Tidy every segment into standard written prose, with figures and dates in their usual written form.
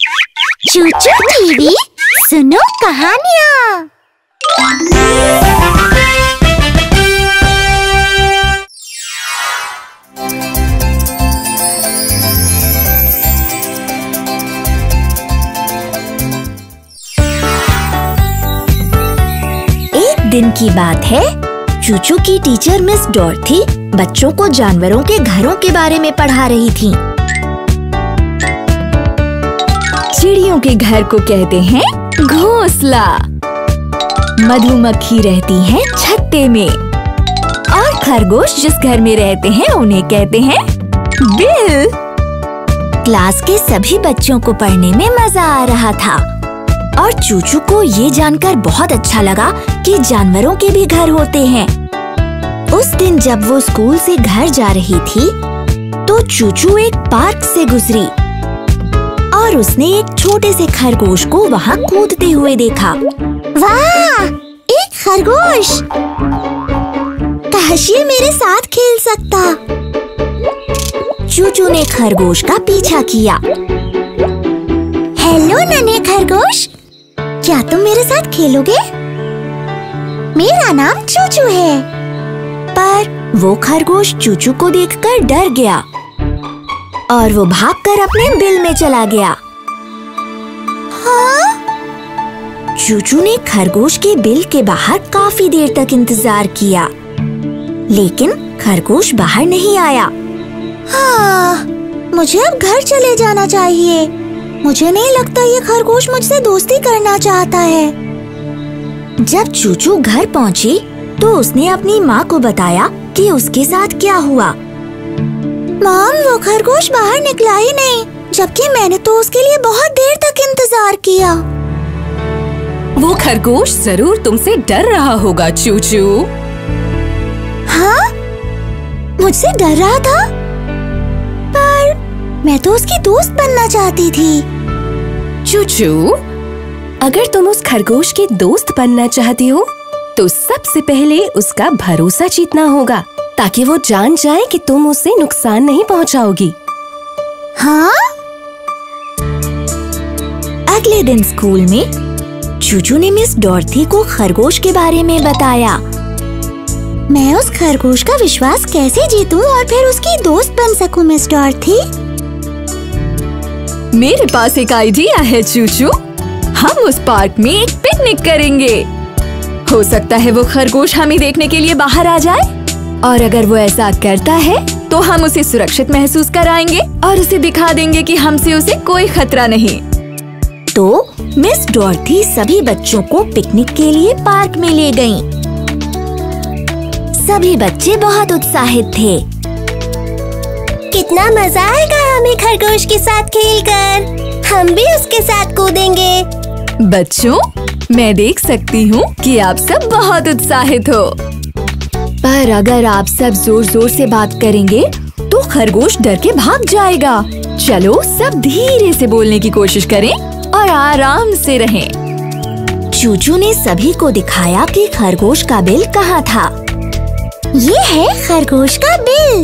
चूचू TV सुनो कहानियाँ। एक दिन की बात है, चूचू की टीचर मिस डॉर्थी बच्चों को जानवरों के घरों के बारे में पढ़ा रही थी। चिड़ियों के घर को कहते हैं घोंसला, मधुमक्खी रहती है छत्ते में और खरगोश जिस घर में रहते हैं उन्हें कहते हैं बिल। क्लास के सभी बच्चों को पढ़ने में मजा आ रहा था और चूचू को ये जानकर बहुत अच्छा लगा कि जानवरों के भी घर होते हैं। उस दिन जब वो स्कूल से घर जा रही थी तो चूचू एक पार्क से गुजरी और उसने एक छोटे से खरगोश को वहाँ कूदते हुए देखा। वाह, एक खरगोश! काश ये मेरे साथ खेल सकता। चूचू ने खरगोश का पीछा किया। हेलो नन्हे खरगोश, क्या तुम मेरे साथ खेलोगे? मेरा नाम चूचू है। पर वो खरगोश चूचू को देखकर डर गया और वो भागकर अपने बिल में चला गया। हाँ? चूचू ने खरगोश के बिल के बाहर काफी देर तक इंतजार किया, लेकिन खरगोश बाहर नहीं आया। हाँ, मुझे अब घर चले जाना चाहिए। मुझे नहीं लगता ये खरगोश मुझसे दोस्ती करना चाहता है। जब चूचू घर पहुंची तो उसने अपनी माँ को बताया कि उसके साथ क्या हुआ। मॉम, वो खरगोश बाहर निकला ही नहीं, जबकि मैंने तो उसके लिए बहुत देर तक इंतजार किया। वो खरगोश जरूर तुमसे डर रहा होगा चूचू। हाँ, मुझसे डर रहा था, पर मैं तो उसकी दोस्त बनना चाहती थी। चूचू, अगर तुम उस खरगोश की दोस्त बनना चाहती हो तो सबसे पहले उसका भरोसा जीतना होगा, ताकि वो जान जाए कि तुम उसे नुकसान नहीं पहुंचाओगी। हाँ? अगले दिन स्कूल में चूचू ने मिस डॉर्थी को खरगोश के बारे में बताया। मैं उस खरगोश का विश्वास कैसे जीतूं और फिर उसकी दोस्त बन सकूं, मिस डॉर्थी? मेरे पास एक आइडिया है चूचू, हम उस पार्क में एक पिकनिक करेंगे। हो सकता है वो खरगोश हमें देखने के लिए बाहर आ जाए, और अगर वो ऐसा करता है तो हम उसे सुरक्षित महसूस कराएंगे और उसे दिखा देंगे कि हमसे उसे कोई खतरा नहीं। तो मिस डॉर्थी सभी बच्चों को पिकनिक के लिए पार्क में ले गईं। सभी बच्चे बहुत उत्साहित थे। कितना मजा आएगा हमें खरगोश के साथ खेलकर। हम भी उसके साथ कूदेंगे। बच्चों, मैं देख सकती हूँ कि आप सब बहुत उत्साहित हो, पर अगर आप सब जोर जोर से बात करेंगे तो खरगोश डर के भाग जाएगा। चलो सब धीरे से बोलने की कोशिश करें और आराम से रहें। चूचू ने सभी को दिखाया कि खरगोश का बिल कहाँ था। ये है खरगोश का बिल।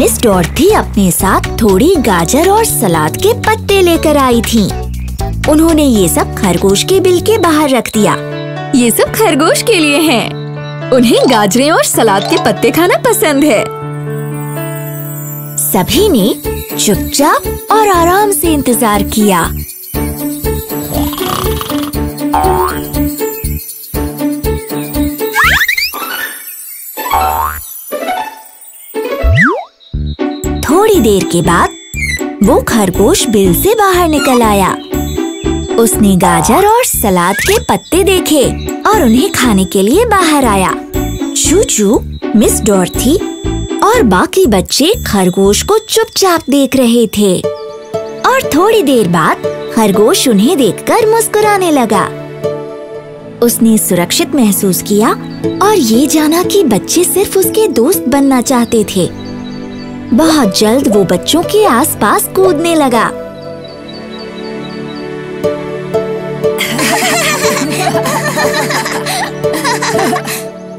मिस डॉर्थी अपने साथ थोड़ी गाजर और सलाद के पत्ते लेकर आई थीं। उन्होंने ये सब खरगोश के बिल के बाहर रख दिया। ये सब खरगोश के लिए है, उन्हें गाजरें और सलाद के पत्ते खाना पसंद है। सभी ने चुपचाप और आराम से इंतजार किया। थोड़ी देर के बाद वो खरगोश बिल से बाहर निकल आया। उसने गाजर और सलाद के पत्ते देखे और उन्हें खाने के लिए बाहर आया। चूचू, मिस डॉर्थी और बाकी बच्चे खरगोश को चुपचाप देख रहे थे और थोड़ी देर बाद खरगोश उन्हें देखकर मुस्कुराने लगा। उसने सुरक्षित महसूस किया और ये जाना कि बच्चे सिर्फ उसके दोस्त बनना चाहते थे। बहुत जल्द वो बच्चों के आसपास कूदने लगा।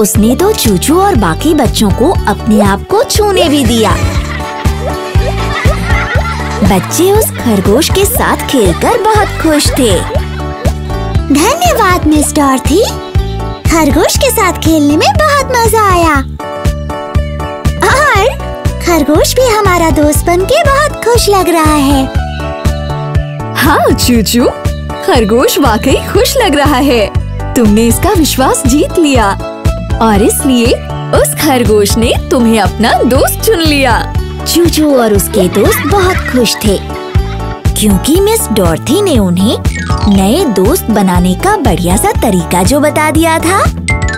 उसने तो चूचू और बाकी बच्चों को अपने आप को छूने भी दिया। बच्चे उस खरगोश के साथ खेलकर बहुत खुश थे। धन्यवाद मिस डॉर्थी, खरगोश के साथ खेलने में बहुत मजा आया और खरगोश भी हमारा दोस्त बनके बहुत खुश लग रहा है। हाँ चूचू, खरगोश वाकई खुश लग रहा है। तुमने इसका विश्वास जीत लिया और इसलिए उस खरगोश ने तुम्हें अपना दोस्त चुन लिया। चूचू और उसके दोस्त बहुत खुश थे क्योंकि मिस डॉर्थी ने उन्हें नए दोस्त बनाने का बढ़िया सा तरीका जो बता दिया था